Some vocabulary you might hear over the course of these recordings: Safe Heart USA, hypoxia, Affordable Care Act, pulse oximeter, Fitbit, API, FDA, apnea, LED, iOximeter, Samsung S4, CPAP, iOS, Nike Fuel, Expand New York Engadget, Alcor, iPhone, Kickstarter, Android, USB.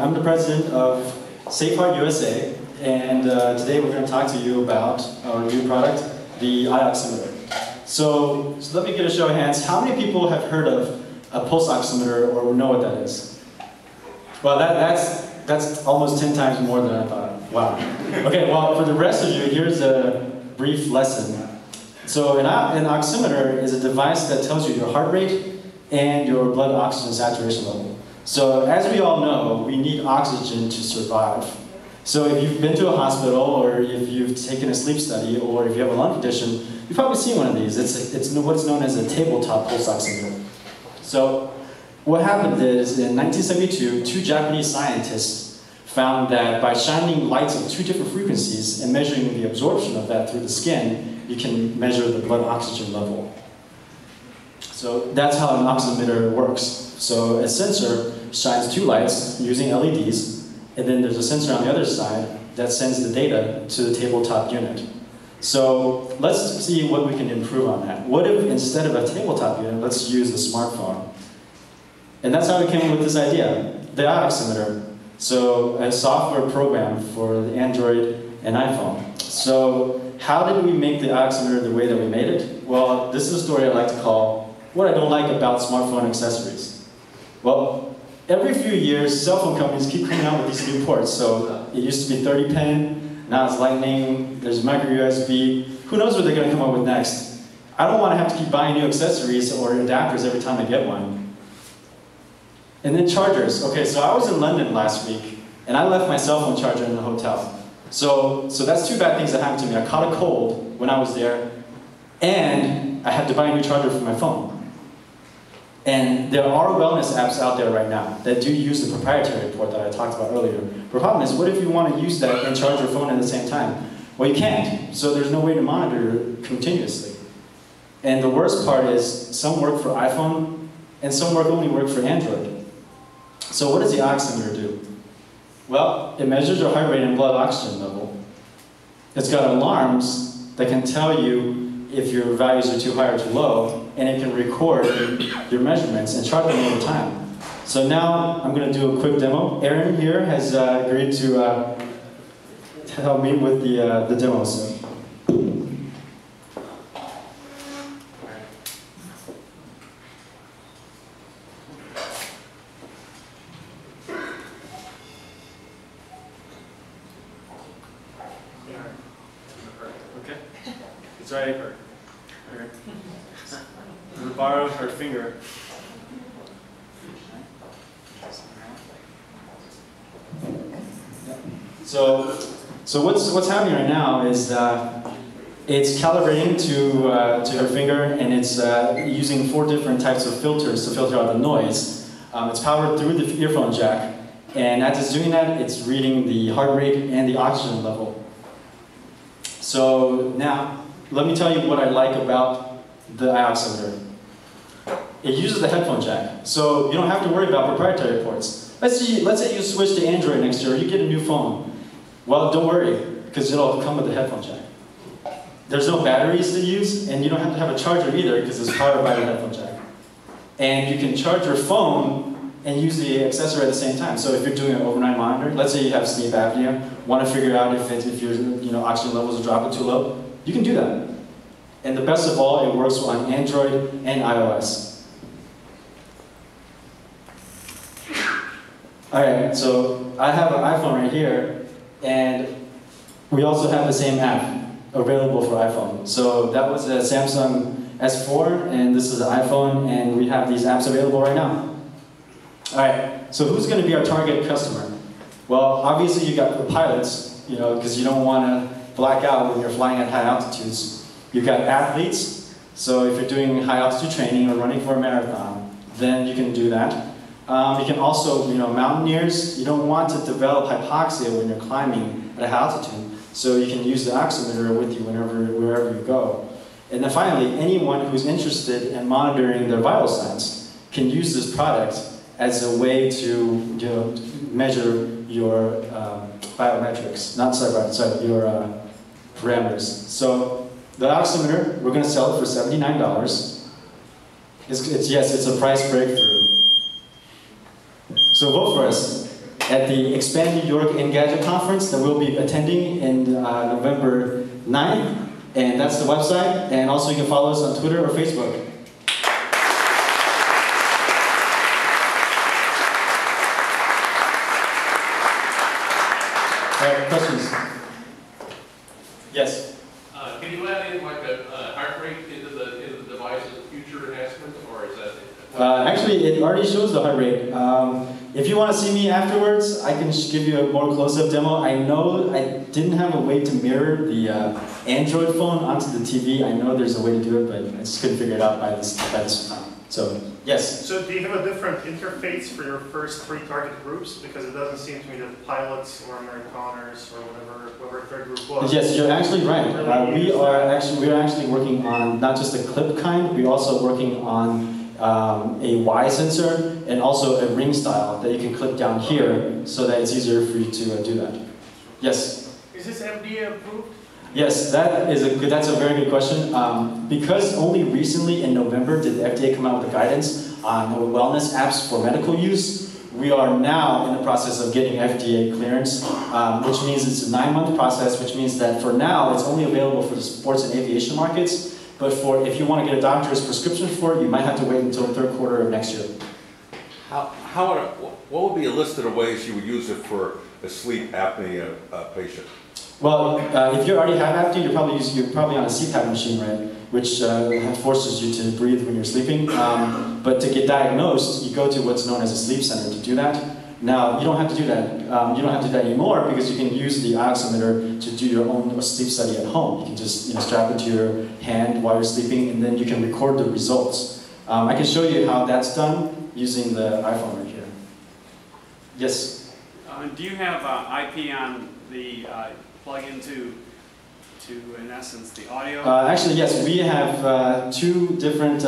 I'm the president of Safe Heart USA, and today we're going to talk to you about our new product, the iOximeter. So let me get a show of hands. How many people have heard of a pulse oximeter or know what that is? Well, that's almost 10 times more than I thought. Wow. Okay, well, for the rest of you, here's a brief lesson. So an oximeter is a device that tells you your heart rate and your blood oxygen saturation level. So as we all know, we need oxygen to survive. So if you've been to a hospital, or if you've taken a sleep study, or if you have a lung condition, you've probably seen one of these. It's what's known as a tabletop pulse oximeter. So what happened is, in 1972, two Japanese scientists found that by shining lights of two different frequencies and measuring the absorption of that through the skin, you can measure the blood oxygen level. So that's how an oximeter works. So a sensor shines two lights using LEDs, and then there's a sensor on the other side that sends the data to the tabletop unit. So let's see what we can improve on that. What if instead of a tabletop unit, let's use a smartphone? And that's how we came up with this idea, the iOximeter. So a software program for the Android and iPhone. So how did we make the iOximeter the way that we made it? Well, this is a story I like to call "What I Don't Like About Smartphone Accessories." Well, every few years, cell phone companies keep coming out with these new ports. So it used to be 30 pin, now it's Lightning, there's micro USB. Who knows what they're going to come up with next? I don't want to have to keep buying new accessories or adapters every time I get one. And then chargers. Okay, so I was in London last week, and I left my cell phone charger in the hotel. So that's two bad things that happened to me. I caught a cold when I was there, and I had to buy a new charger for my phone. And there are wellness apps out there right now that do use the proprietary port that I talked about earlier. The problem is, what if you want to use that and charge your phone at the same time? Well, you can't, so there's no way to monitor continuously. And the worst part is, some work for iPhone, and some only work for Android. So what does the iOximeter do? Well, it measures your heart rate and blood oxygen level. It's got alarms that can tell you if your values are too high or too low, and it can record your measurements and chart them over time. So now I'm going to do a quick demo. Aaron here has agreed to help me with the demo. So. So what's happening right now is it's calibrating to her finger, and it's using four different types of filters to filter out the noise. It's powered through the earphone jack, and as it's doing that, it's reading the heart rate and the oxygen level. So now, let me tell you what I like about the iOximeter. It uses the headphone jack, so you don't have to worry about proprietary ports. Let's say you switch to Android next year, or you get a new phone. Well, don't worry, because it'll come with the headphone jack. There's no batteries to use, and you don't have to have a charger either, because it's powered by the headphone jack. And you can charge your phone and use the accessory at the same time. So if you're doing an overnight monitor, let's say you have sleep apnea, want to figure out if your oxygen levels are dropping too low, you can do that. And the best of all, it works on Android and iOS. All right, so I have an iPhone right here, and we also have the same app available for iPhone. So that was a Samsung S4, and this is an iPhone, and we have these apps available right now. All right, so who's going to be our target customer? Well, obviously you got the pilots, because you don't want to black out when you're flying at high altitudes. You've got athletes, so if you're doing high altitude training or running for a marathon, then you can do that. You can also, mountaineers, you don't want to develop hypoxia when you're climbing at a high altitude, so you can use the iOximeter with you wherever you go. And then finally, anyone who's interested in monitoring their vital signs can use this product as a way to measure your biometrics, your parameters. So the iOximeter, we're going to sell it for $79. Yes, it's a price breakthrough. So vote for us. at the Expand New York Engadget conference that we'll be attending in November 9th. And that's the website. And also you can follow us on Twitter or Facebook. All right, questions? Yes? Can you add in like a heart rate into the device as a future enhancement, or is that? Actually, it already shows the heart rate. If you want to see me afterwards, I can give you a more close-up demo. I know I didn't have a way to mirror the Android phone onto the TV. I know there's a way to do it, but I just couldn't figure it out by this time. So, yes? So do you have a different interface for your first three target groups? Because it doesn't seem to me that pilots or marathoners or whatever third group was. Yes, you're actually right. We are actually working on not just a clip kind, we're also working on a Y sensor and also a ring style that you can clip down here so that it's easier for you to do that. Yes? Is this FDA approved? Yes, that's a very good question. Because only recently in November did the FDA come out with guidance on wellness apps for medical use, we are now in the process of getting FDA clearance, which means it's a 9-month process, which means that for now it's only available for the sports and aviation markets, but for if you want to get a doctor's prescription for it, you might have to wait until the third quarter of next year. What would be a listed of ways you would use it for a sleep apnea patient? Well, if you already have apnea, you're probably on a CPAP machine, right? Which forces you to breathe when you're sleeping. But to get diagnosed, you go to what's known as a sleep center to do that. Now, you don't have to do that. You don't have to do that anymore because you can use the iOximeter to do your own sleep study at home. You can just strap it to your hand while you're sleeping, and then you can record the results. I can show you how that's done using the iPhone right here. Yes? Do you have IP on the plug into, in essence, the audio? Actually, yes. We have two different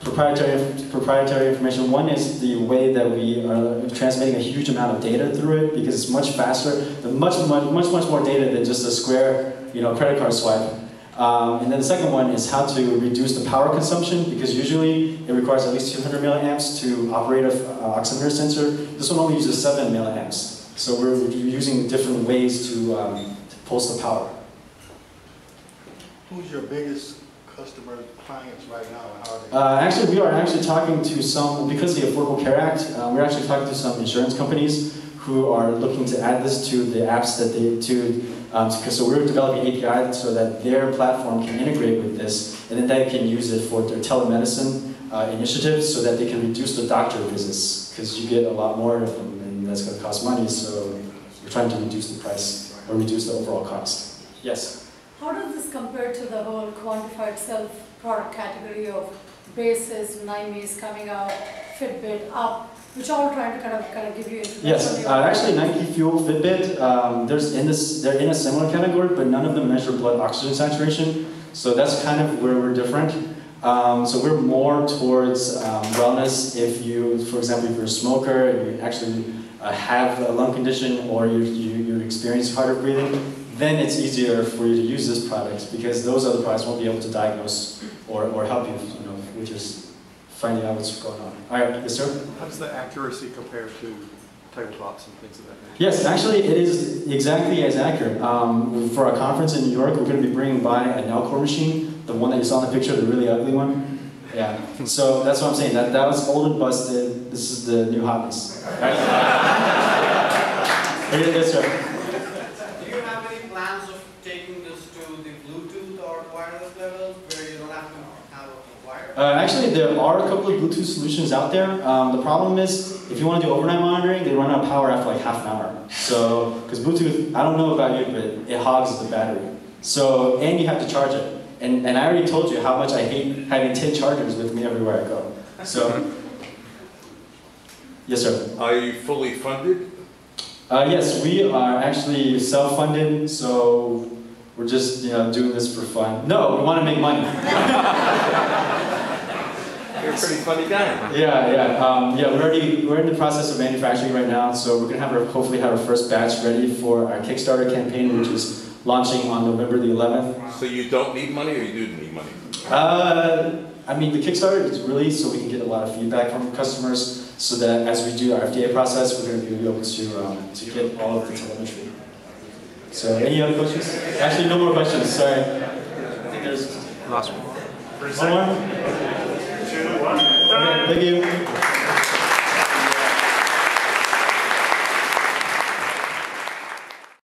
proprietary information. One is the way that we are transmitting a huge amount of data through it because it's much faster, much more data than just a square, credit card swipe. And then the second one is how to reduce the power consumption because usually it requires at least 200 milliamps to operate a oximeter sensor. This one only uses 7 milliamps. So we're using different ways to pulse the power. Who's your biggest customer clients right now? And how are they? Actually, we are actually talking to some, because of the Affordable Care Act, we're actually talking to some insurance companies who are looking to add this to the apps that they do. So we're developing API so that their platform can integrate with this, and then they can use it for their telemedicine initiatives so that they can reduce the doctor visits, because you get a lot more of them. That's going to cost money, so we're trying to reduce the price or reduce the overall cost. Yes? How does this compare to the whole quantified self product category of braces, Nike's coming out, Fitbit, Up, which all trying to kind of give you information? Yes, actually Nike Fuel, Fitbit, they're in a similar category, but none of them measure blood oxygen saturation, so that's kind of where we're different. So we're more towards wellness if you, for example, if you're a smoker, if you actually have a lung condition or you experience harder breathing, then it's easier for you to use this product because those other products won't be able to diagnose or help you, with just finding out what's going on. All right, yes, sir? How does the accuracy compare to tabletops and things of that nature? Yes, actually it is exactly as accurate. For our conference in New York, we're going to be bringing by an Alcor machine. The one that you saw in the picture, the really ugly one. Yeah. So that's what I'm saying. That was old and busted. This is the new hotness. Right? Yes, sir. Do you have any plans of taking this to the Bluetooth or wireless level where you don't have to have a wire? Actually, there are a couple of Bluetooth solutions out there. The problem is, if you want to do overnight monitoring, they run out of power after like half an hour. So, because Bluetooth, I don't know about you, but it hogs the battery. So, and you have to charge it. And I already told you how much I hate having 10 chargers with me everywhere I go. So, yes, sir. Are you fully funded? Yes, we are actually self-funded, so we're just doing this for fun. No, we want to make money. You're a pretty funny guy. Huh? Yeah, yeah, yeah. We're in the process of manufacturing right now, so we're gonna hopefully have our first batch ready for our Kickstarter campaign, which is launching on November the 11th. So you don't need money or you do need money? I mean, the Kickstarter is really so we can get a lot of feedback from customers so that as we do our FDA process, we're going to be able to get all of the telemetry. So, any other questions? Actually, no more questions, sorry. I think there's last one. One more? Two, one. Thank you.